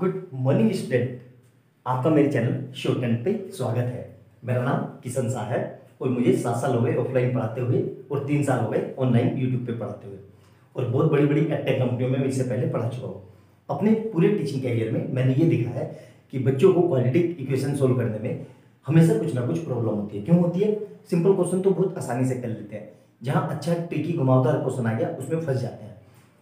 Good morning student, आपका मेरे channel shortcut पे स्वागत है। मेरा नाम किशन शाह है और मुझे 7 साल हो गए ऑफलाइन पढ़ाते हुए और 3 साल हो गए ऑनलाइन यूट्यूब पे पढ़ाते हुए और बहुत बड़ी बड़ी एडटेक कंपनियों में मैं इससे पहले पढ़ा चुका हूँ। अपने पूरे टीचिंग कैरियर में मैंने ये देखा है कि बच्चों को क्वाड्रेटिक इक्वेशन सोल्व करने में हमेशा कुछ ना कुछ प्रॉब्लम होती है। क्यों होती है? सिंपल क्वेश्चन तो बहुत आसानी से कर लेते हैं, जहाँ अच्छा ट्रिकी घुमावदार क्वेश्चन आ गया उसमें फंस जाते हैं।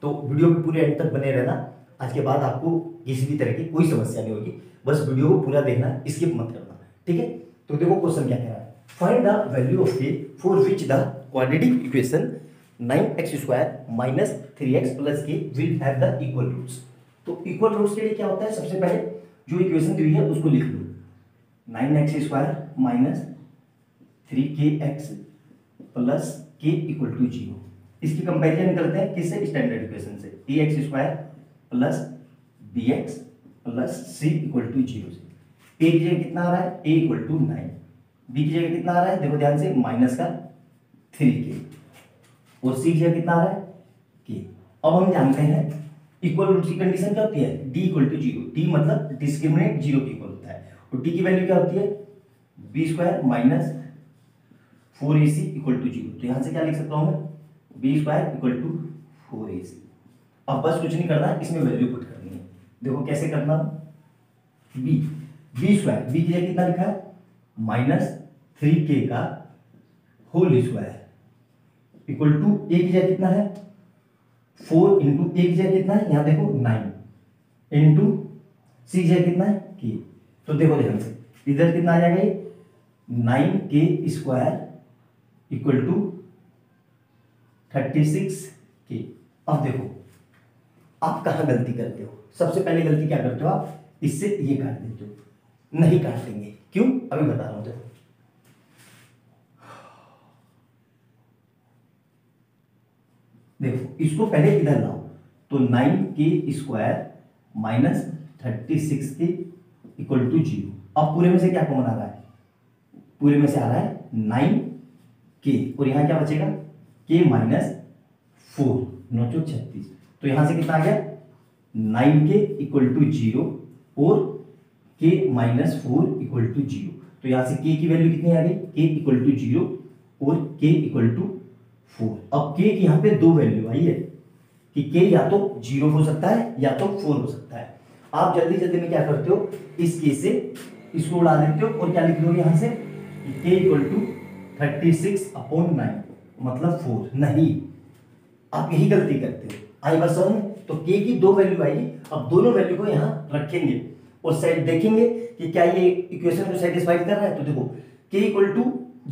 तो वीडियो में पूरे एंड तक बने रहना। आज के बाद आपको किसी भी तरह की कोई समस्या नहीं होगी, बस वीडियो को पूरा देखना, स्किप मत करना, ठीक है। तो देखो क्वेश्चन क्या कह रहा है, फाइंड द वैल्यू ऑफ के for which the quadratic equation 9x2 - 3x+ k will have the equal roots. तो इक्वल रूट्स के लिए क्या होता है, सबसे पहले जो इक्वेशन दी है उसको लिख लो। 9x2 - 3kx+ k = 0। इसकी कंपेरिजन करते हैं किससे? स्टैंडर्ड इक्वेशन से, ax2 + bx + c = 0 से। ए की जगह कितना आ रहा है? a = 9। बी की जगह कितना आ रहा है? देखो ध्यान से, -3k, और सी की जगह कितना आ रहा है? k। अब हम जानते हैं इक्वल रूट्स की कंडीशन क्या होती है, d = 0। d मतलब डिस्क्रिमिनेट 0 के इक्वल होता है। और d की वैल्यू क्या होती है? b² - 4ac = 0। तो यहाँ से क्या लिख सकता हूँ मैं, b² = 4ac। अब बस कुछ नहीं करना, इसमें वैल्यू पुट करनी है। देखो कैसे करना, b² बी की जगह कितना लिखा है? -3k² = a की जगह कितना है? 4 × a की जगह कितना है? यहाँ देखो 9 इंटू सी की जगह कितना है? k। तो देखो ध्यान से, इधर कितना आ जाएगा, 9k² = 36k। अब देखो आप कहाँ गलती करते हो। सबसे पहले गलती क्या करते हो आप, इससे ये काट देते हो। नहीं काटेंगे, क्यों अभी बता रहा हूं। देखो देखो, इसको पहले इधर लाओ। तो 9k² - 36k = 0। अब पूरे में से क्या कॉमन आ रहा है, पूरे में से आ रहा है 9k, और यहाँ क्या बचेगा, k - 4 = 36। तो यहाँ से कितना आ गया, 9k = 0 और k - 4 = 0। तो यहाँ से k की वैल्यू कितनी आ गई, k = 0 और k = 4। अब k की यहाँ पे दो वैल्यू आई है कि k या तो 0 हो सकता है या तो 4 हो सकता है। आप जल्दी जल्दी में क्या करते हो, इस k से इसको उड़ा देते हो और क्या लिख लो यहाँ से, k = 36/9 मतलब 4। नहीं, आप यही गलती करते हो। आई बात समझ में? तो k की दो वैल्यू आएगी। अब दोनों वैल्यू को यहाँ रखेंगे और साइड देखेंगे कि क्या ये इक्वेशन को सेटिस्फाई कर रहा है। तो देखो k =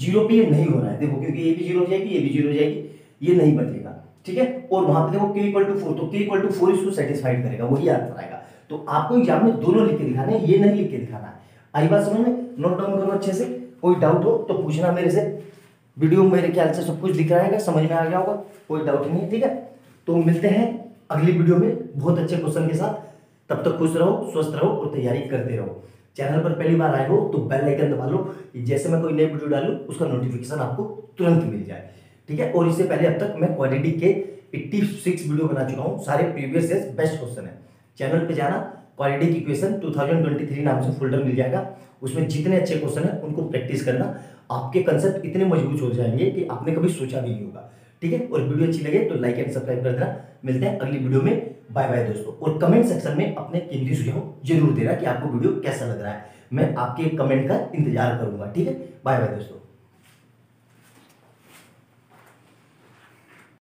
0 पे ये नहीं हो रहा है, देखो, क्योंकि ये भी 0 हो जाएगी, ये भी 0 हो जाएगी, ये नहीं बचेगा, ठीक है। और वहां पे देखो k = 4, तो k = 4 इसको सेटिस्फाइड करेगा, वही आंसर आएगा। तो आपको एग्जाम में दोनों लिख के दिखाने, ये नहीं लिख के दिखाना है। आई बात समझ में? नोट डाउन करो अच्छे से। कोई डाउट हो तो पूछना मेरे से। वीडियो मेरे ख्याल से सब कुछ दिख रहा है, समझ में आ गया होगा, कोई डाउट नहीं है, ठीक है। तो मिलते हैं अगली वीडियो में बहुत अच्छे क्वेश्चन के साथ। तब तक खुश रहो, स्वस्थ रहो और तैयारी करते रहो। चैनल पर पहली बार आए हो तो बेल आइकन दबा लो, जैसे मैं कोई नई वीडियो डालूं उसका नोटिफिकेशन आपको तुरंत मिल जाए, ठीक है। और इससे पहले अब तक मैं क्वाड्रेटिक के 86 वीडियो बना चुका हूँ, सारे प्रीवियस ईयर बेस्ट क्वेश्चन है। चैनल पर जाना, क्वाड्रेटिक इक्वेशन 2023 नाम से फोल्डर मिल जाएगा, उसमें जितने अच्छे क्वेश्चन है उनको प्रैक्टिस करना। आपके कंसेप्ट इतने मजबूत हो जाएंगे कि आपने कभी सोचा भी नहीं होगा, ठीक है। और वीडियो अच्छी लगे तो लाइक एंड सब्सक्राइब कर देना। मिलते हैं अगली वीडियो में, बाय बाय दोस्तों। और कमेंट सेक्शन में अपने कीमती सुझाव जरूर देना कि आपको वीडियो कैसा लग रहा है, मैं आपके कमेंट का इंतजार करूंगा, ठीक है। बाय बाय दोस्तों।